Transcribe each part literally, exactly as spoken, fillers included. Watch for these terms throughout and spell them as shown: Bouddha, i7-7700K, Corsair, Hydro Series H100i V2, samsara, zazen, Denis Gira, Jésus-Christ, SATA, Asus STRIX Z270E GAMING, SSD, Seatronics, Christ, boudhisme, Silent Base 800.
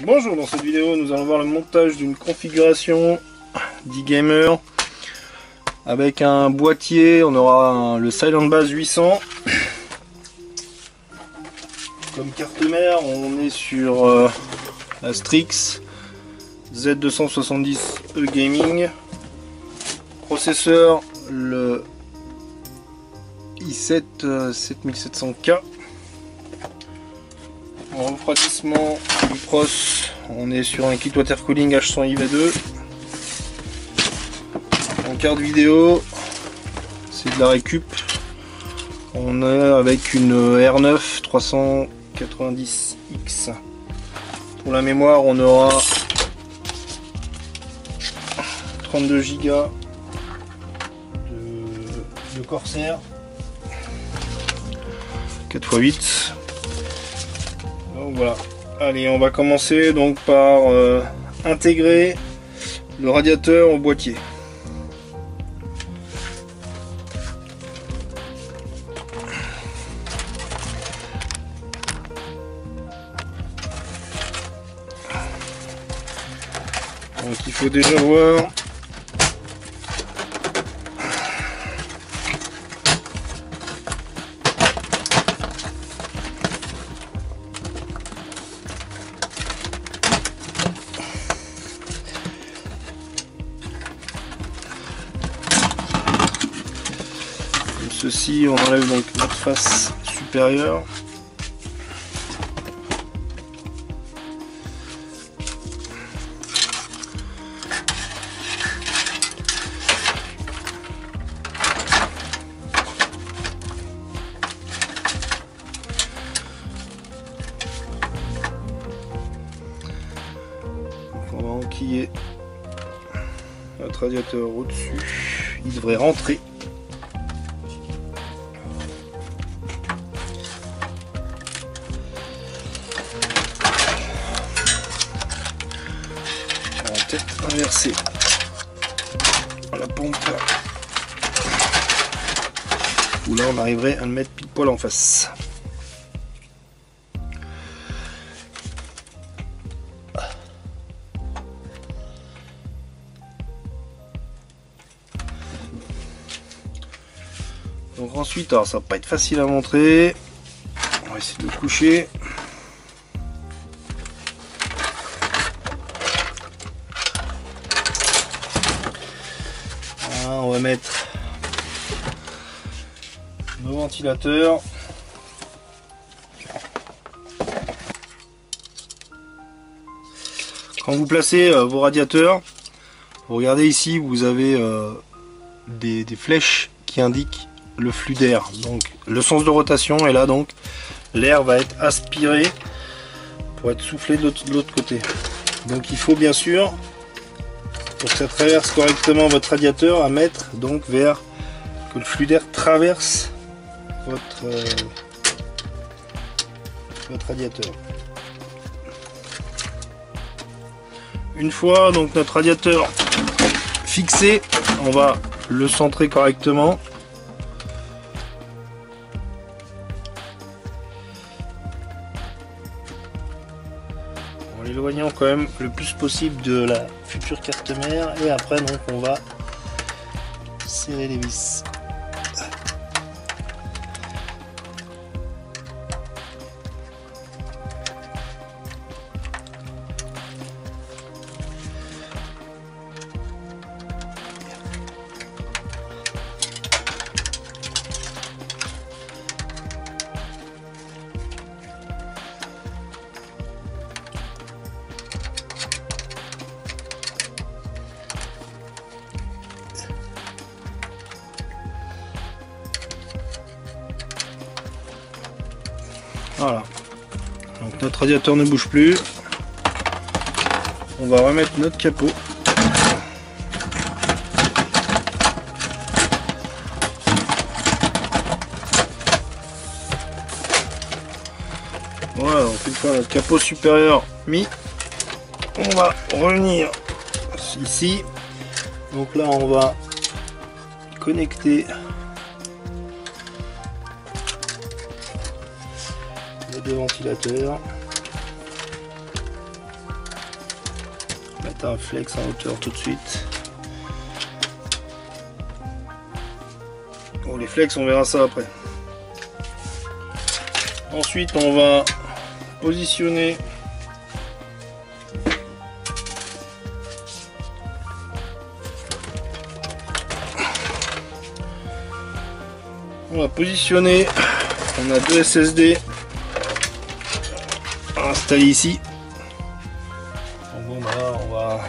Bonjour, dans cette vidéo nous allons voir le montage d'une configuration d'e-gamer avec un boîtier. On aura un, le Silent Base huit cents comme carte mère. On est sur euh, la STRIX Z deux cent soixante-dix E GAMING, processeur le i sept euh, sept mille sept cents K. En refroidissement du pros, on est sur un kit water cooling H cent i V deux. En carte vidéo, c'est de la récup. On est avec une R neuf trois cent quatre-vingt-dix X. Pour la mémoire, on aura trente-deux gigas de, de Corsair quatre fois huit. Voilà, allez, on va commencer donc par euh, intégrer le radiateur au boîtier. Donc il faut déjà voir ceci. On enlève donc notre face supérieure. Donc on va enquiller notre radiateur au-dessus. Il devrait rentrer. Inverser la pompe, où là on arriverait à le mettre pile poil en face. Donc ensuite, alors ça va pas être facile à montrer, on va essayer de le coucher. Mettre nos ventilateurs. Quand vous placez euh, vos radiateurs, vous regardez ici, vous avez euh, des, des flèches qui indiquent le flux d'air, donc le sens de rotation, et là donc l'air va être aspiré pour être soufflé de l'autre côté. Donc il faut bien sûr, pour que ça traverse correctement votre radiateur, à mettre donc vers que le flux d'air traverse votre, euh, votre radiateur. Une fois donc notre radiateur fixé, on va le centrer correctement. Éloignant quand même le plus possible de la future carte mère, et après donc on va serrer les vis. Voilà, donc notre radiateur ne bouge plus. On va remettre notre capot. Voilà, donc une fois notre capot supérieur mis, on va revenir ici. Donc là, on va connecter ventilateur. mettre un flex en hauteur tout de suite. Bon, les flex, on verra ça après. Ensuite, on va positionner on va positionner on a deux S S D installés ici. Bon, bah, on va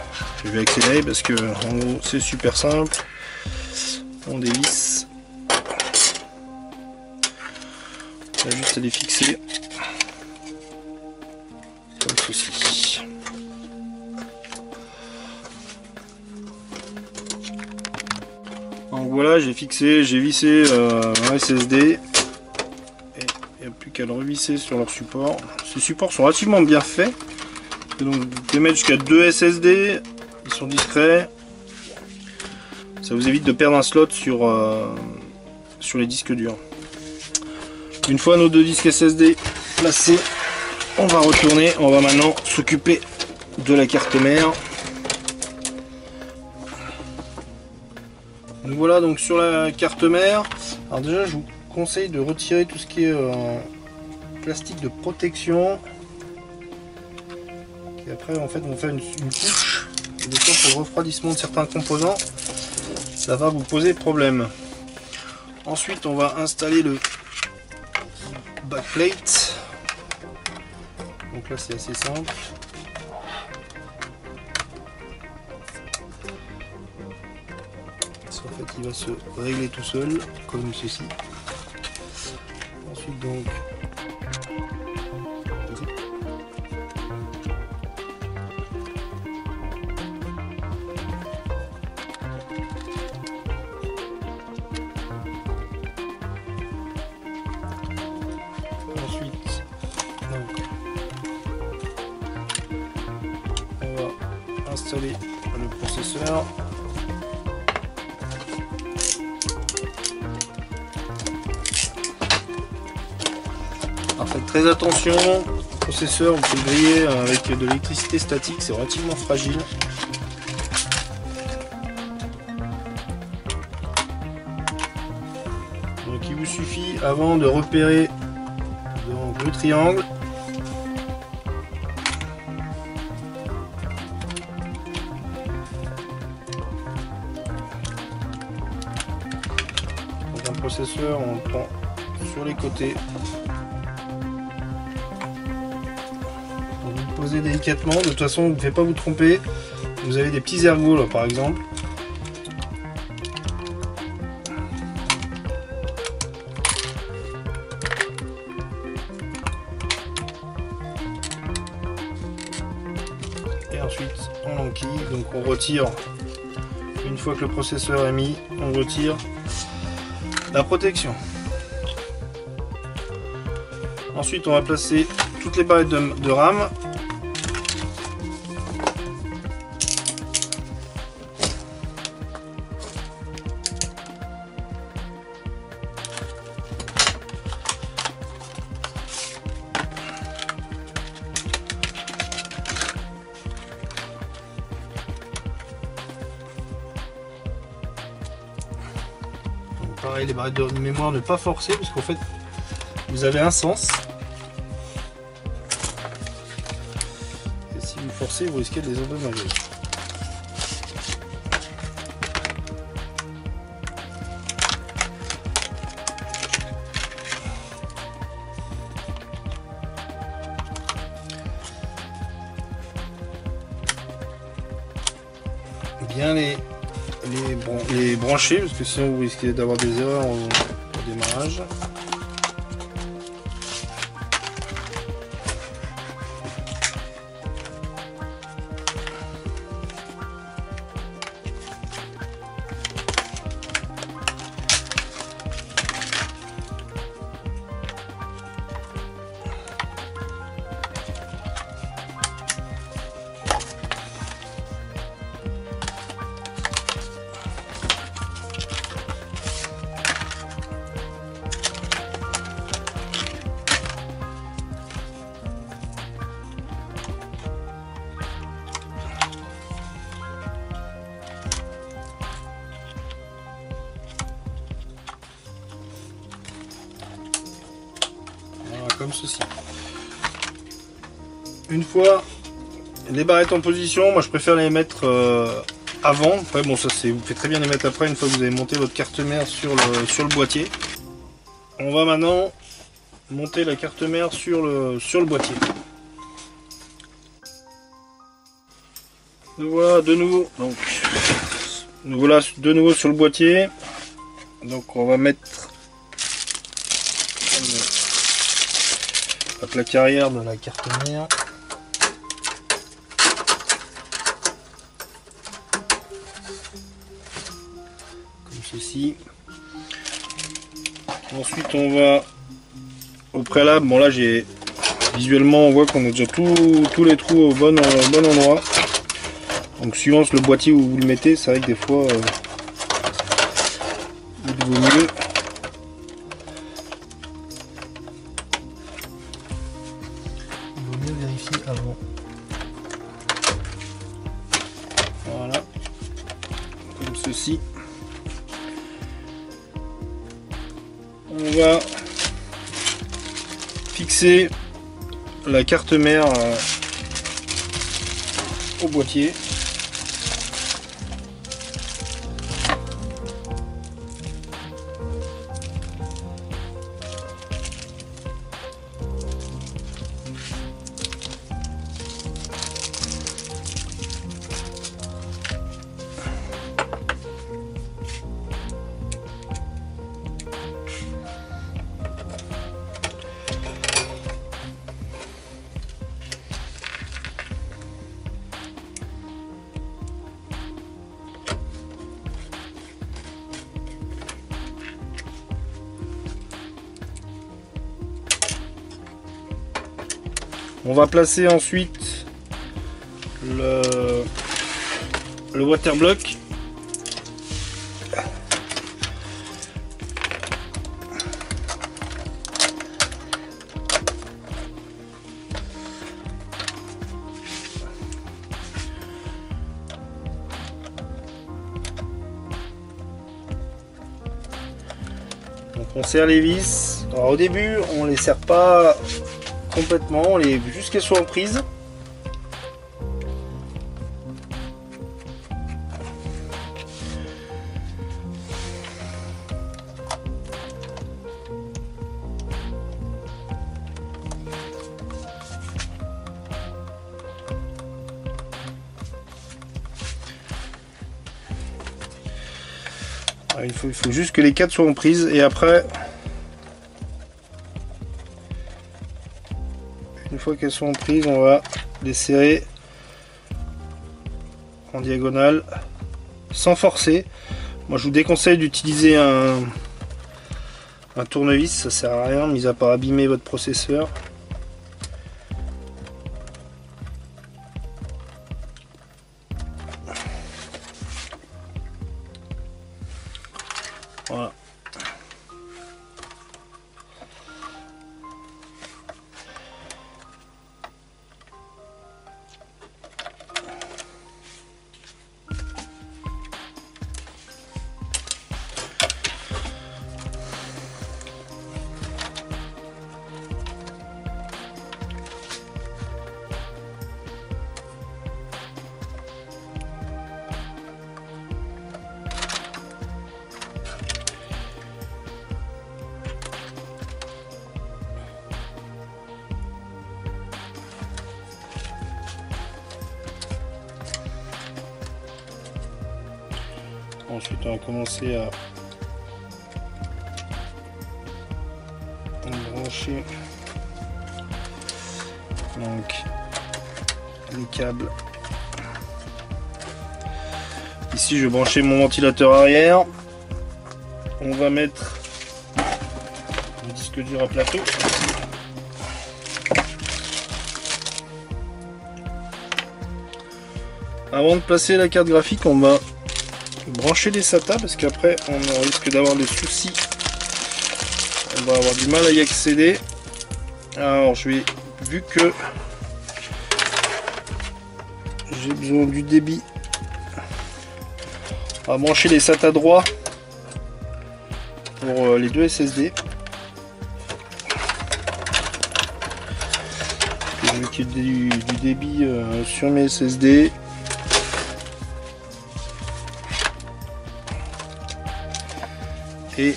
je vais accélérer parce que en gros c'est super simple, on dévisse, on a juste à les fixer. Ceci. Donc voilà, j'ai fixé, j'ai vissé euh, un S S D. Et il n'y a plus qu'à le revisser sur leur support. Ces supports sont relativement bien faits. Et donc vous pouvez mettre jusqu'à deux S S D. Ils sont discrets. Ça vous évite de perdre un slot sur, euh, sur les disques durs. Une fois nos deux disques S S D placés, on va retourner, on va maintenant s'occuper de la carte mère. Nous voilà donc sur la carte mère. Alors déjà je vous conseille de retirer tout ce qui est euh, plastique de protection. Et après en fait on fait une, une couche. Et des fois pour le refroidissement de certains composants, ça va vous poser problème. Ensuite on va installer le backplate. Donc là c'est assez simple. En fait il va se régler tout seul comme ceci. Ensuite donc installer le processeur. Alors faites très attention, le processeur vous pouvez griller avec de l'électricité statique, c'est relativement fragile. Donc il vous suffit avant de repérer le triangle. Processeur, on le prend sur les côtés pour vous poser délicatement. De toute façon, vous ne faites pas vous tromper, vous avez des petits ergots là par exemple, et ensuite on l'enquille. Donc on retire, une fois que le processeur est mis, on retire la protection. Ensuite on va placer toutes les barrettes de, de RAM. Les barrettes de mémoire, ne pas forcer parce qu'en fait vous avez un sens et si vous forcez vous risquez de les endommager. Bien les les brancher parce que sinon vous risquez d'avoir des erreurs au, au démarrage. comme ceci. Une fois les barrettes en position, moi je préfère les mettre euh, avant. Après bon, ça c'est, vous pouvez très bien les mettre après une fois que vous avez monté votre carte mère sur le, sur le boîtier. On va maintenant monter la carte mère sur le, sur le boîtier. Nous voilà de nouveau, donc nous voilà de nouveau sur le boîtier. Donc on va mettre la plaque arrière de la carte mère. Comme ceci. Ensuite on va au préalable, bon là j'ai visuellement on voit qu'on a déjà tous les trous au bon, au bon endroit. Donc suivant le boîtier où vous le mettez, c'est vrai que des fois euh, il vaut mieux. Il vaut mieux vérifier avant. Voilà. Comme ceci. On va fixer la carte mère euh, au boîtier. On va placer ensuite le, le waterblock. Donc on serre les vis. Alors au début, on ne les serre pas complètement, les, juste qu'elles soient en prise. Alors, il, faut, il faut juste que les quatre soient en prise et après qu'elles sont prises, on va les serrer en diagonale sans forcer. Moi je vous déconseille d'utiliser un, un tournevis, ça sert à rien, mis à part abîmer votre processeur. Voilà. Ensuite on va commencer à brancher donc les câbles. Ici je vais brancher mon ventilateur arrière. On va mettre le disque dur à plateau. Avant de placer la carte graphique, on va brancher les S A T A parce qu'après on risque d'avoir des soucis, on va avoir du mal à y accéder. Alors je vais, vu que j'ai besoin du débit, on va brancher les S A T A droits pour les deux S S D. qu'il y ait du, du débit euh, sur mes S S D. Et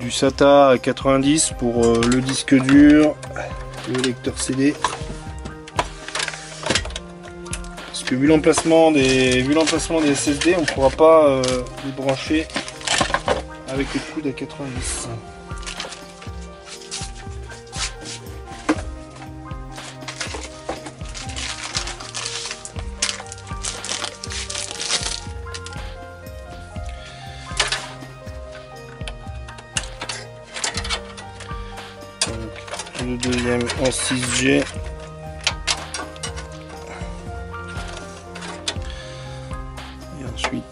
du SATA à quatre-vingt-dix pour euh, le disque dur, le lecteur C D. Parce que vu l'emplacement des, vu l'emplacement des S S D, on ne pourra pas euh, les brancher avec le coude à quatre-vingt-dix. Le deuxième en six G. Et ensuite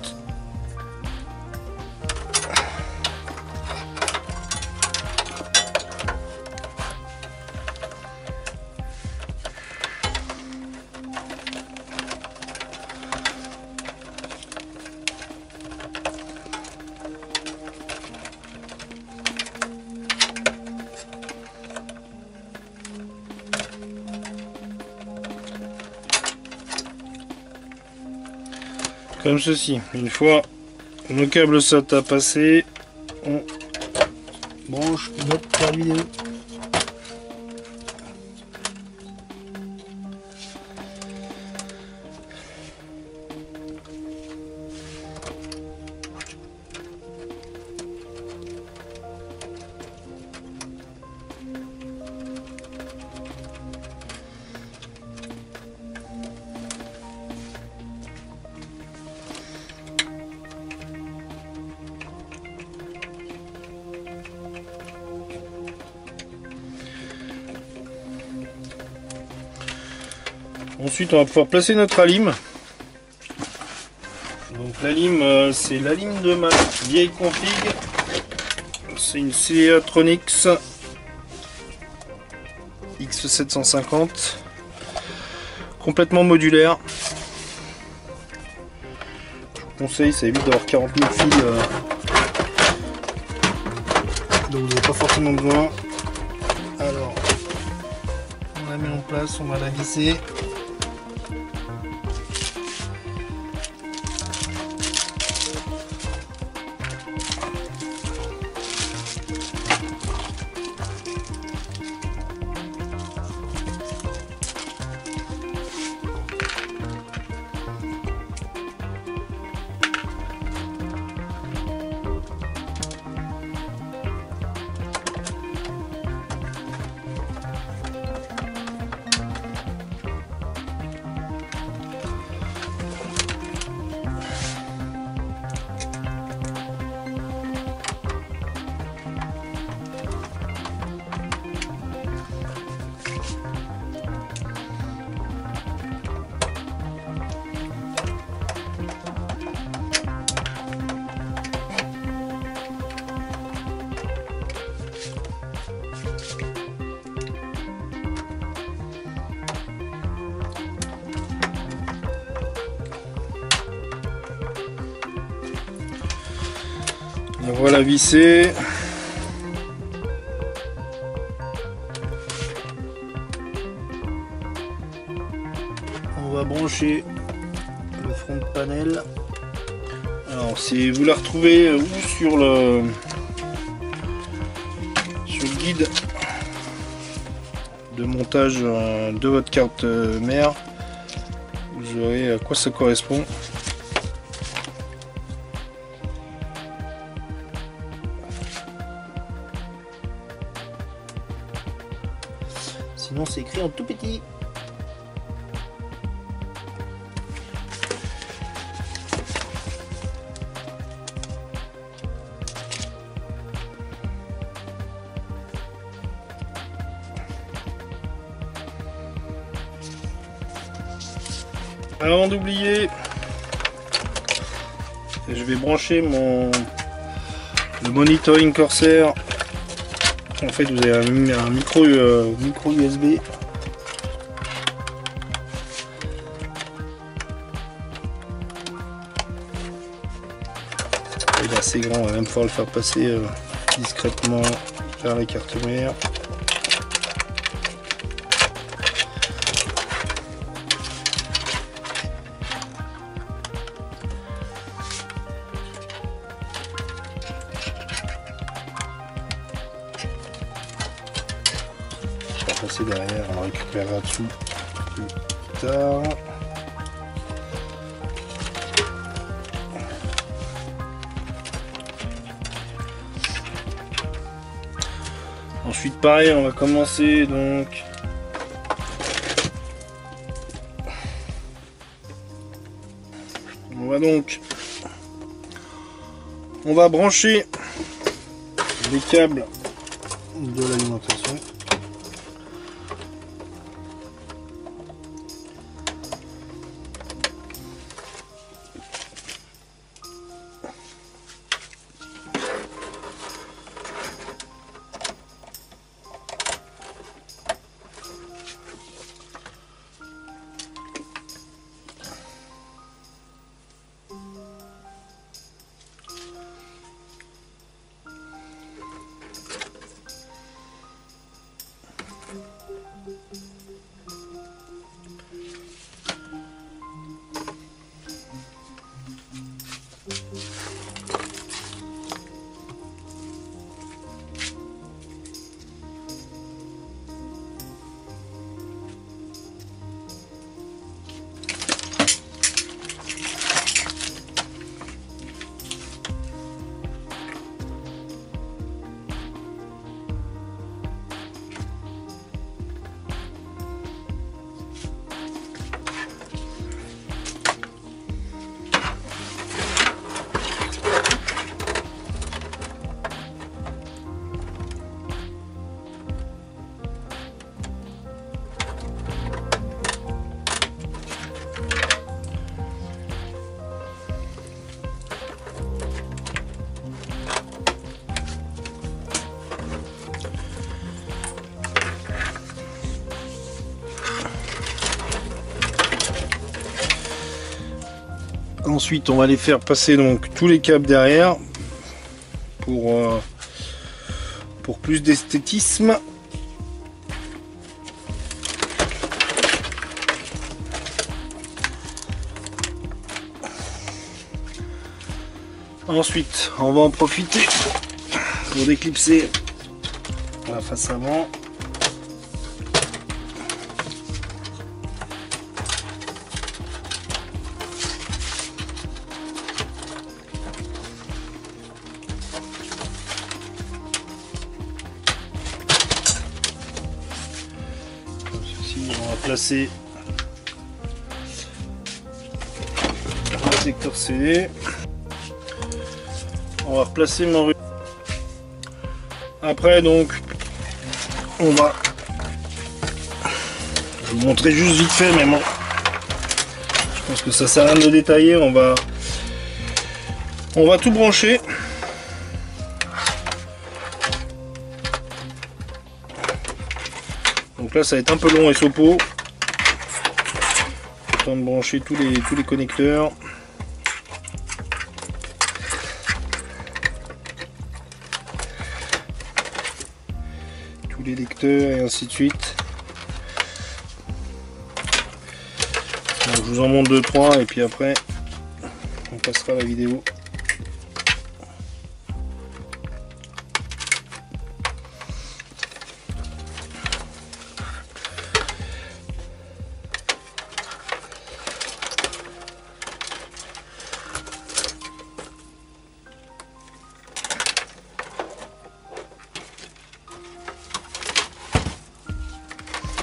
comme ceci. Une fois nos câbles SATA passés, on branche notre carte vidéo. Ensuite, on va pouvoir placer notre alim. Donc l'alim, euh, c'est l'alim de ma vieille config. C'est une Seatronics X sept cent cinquante. Complètement modulaire. Je vous conseille, ça évite d'avoir quarante mille fils. Euh, donc vous n'avez pas forcément besoin. Alors, on la met en place, on va la visser. Voilà, vissé. On va brancher le front de panel. Alors, si vous la retrouvez ou sur le sur le guide de montage de votre carte mère, vous aurez à quoi ça correspond. Sinon, c'est écrit en tout petit. Avant d'oublier, je vais brancher mon le monitoring Corsair. En fait, vous avez un, un micro, euh, micro U S B. Il est assez grand, on va même pouvoir le faire passer euh, discrètement vers les cartes mères. passer derrière, on récupérera tout plus tard. Ensuite pareil, on va commencer donc on va donc on va brancher les câbles de l'alimentation. Ensuite, on va les faire passer donc tous les câbles derrière pour, euh, pour plus d'esthétisme. Ensuite, on va en profiter pour déclipser la face avant. Placer le secteur scellé, on va replacer mon ruban. Après donc on va, je vais vous montrer juste vite fait, mais bon je pense que ça sert à rien de détailler. On va on va tout brancher. Donc là ça va être un peu long et sopo. Temps de brancher tous les tous les connecteurs. Tous les lecteurs et ainsi de suite. Donc, je vous en montre deux trois et puis après on passera à la vidéo.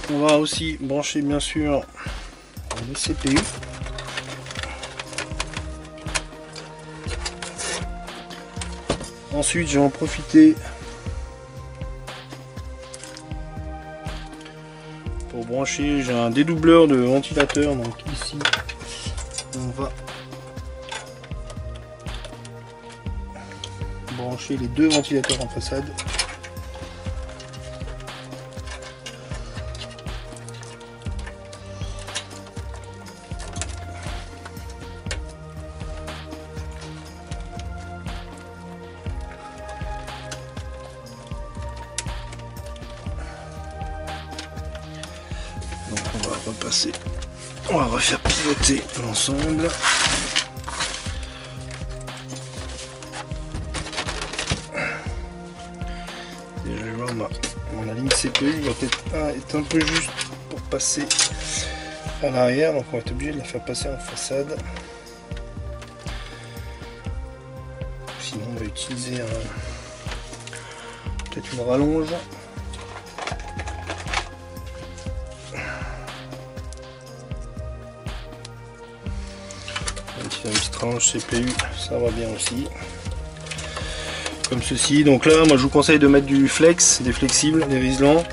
On va aussi brancher bien sûr les C P U. Ensuite, je vais en profiter pour brancher. J'ai un dédoubleur de ventilateur, donc ici on va brancher les deux ventilateurs en façade. Repasser, on va refaire pivoter l'ensemble. Déjà, on va Bon, la ligne C P U va peut-être être un peu juste pour passer à l'arrière, donc on va être obligé de la faire passer en façade. Sinon on va utiliser un... peut-être une rallonge. Une petite tranche C P U, ça va bien aussi. Comme ceci. Donc là, moi je vous conseille de mettre du flex, des flexibles, des riselants.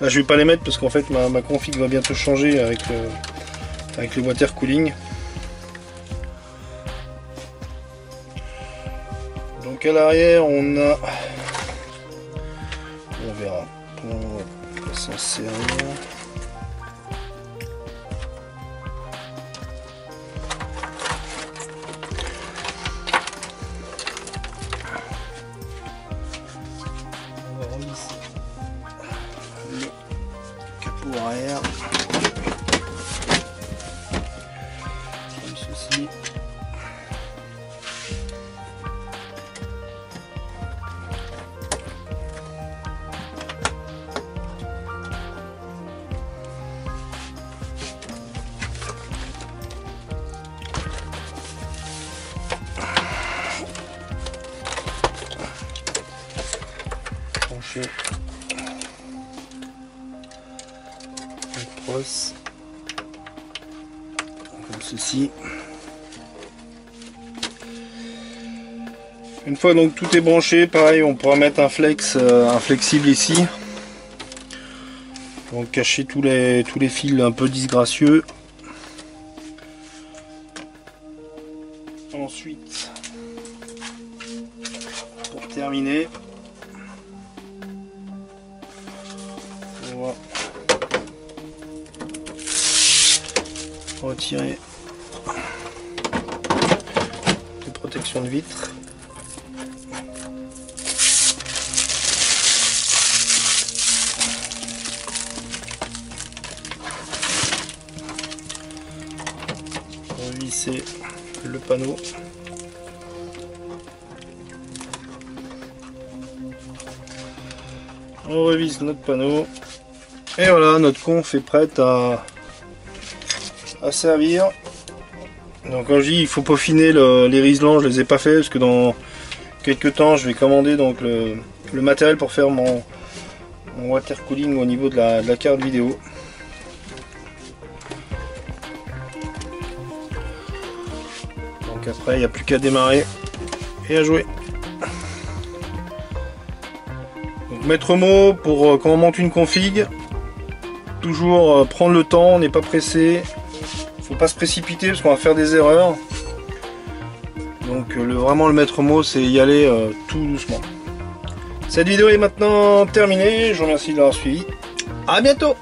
Là je vais pas les mettre parce qu'en fait ma, ma config va bientôt changer avec, euh, avec les water cooling. Donc à l'arrière on a, on verra, on va s'en servir. Une fois donc tout est branché, pareil on pourra mettre un flex, euh, un flexible ici, donc cacher tous les tous les fils un peu disgracieux. Ensuite, pour terminer, on va retirer les protections de vitres. C'est le panneau. On revise notre panneau et voilà, notre conf est prête à, à servir. Donc quand je dis il faut peaufiner le, les riselants, je les ai pas fait parce que dans quelques temps je vais commander donc le, le matériel pour faire mon, mon water cooling au niveau de la, de la carte vidéo. Après, il n'y a plus qu'à démarrer et à jouer. Donc, maître mot pour euh, quand on monte une config, toujours euh, prendre le temps, on n'est pas pressé, faut pas se précipiter parce qu'on va faire des erreurs. Donc euh, le, vraiment le maître mot, c'est y aller euh, tout doucement. Cette vidéo est maintenant terminée, je vous remercie de l'avoir suivi. À bientôt.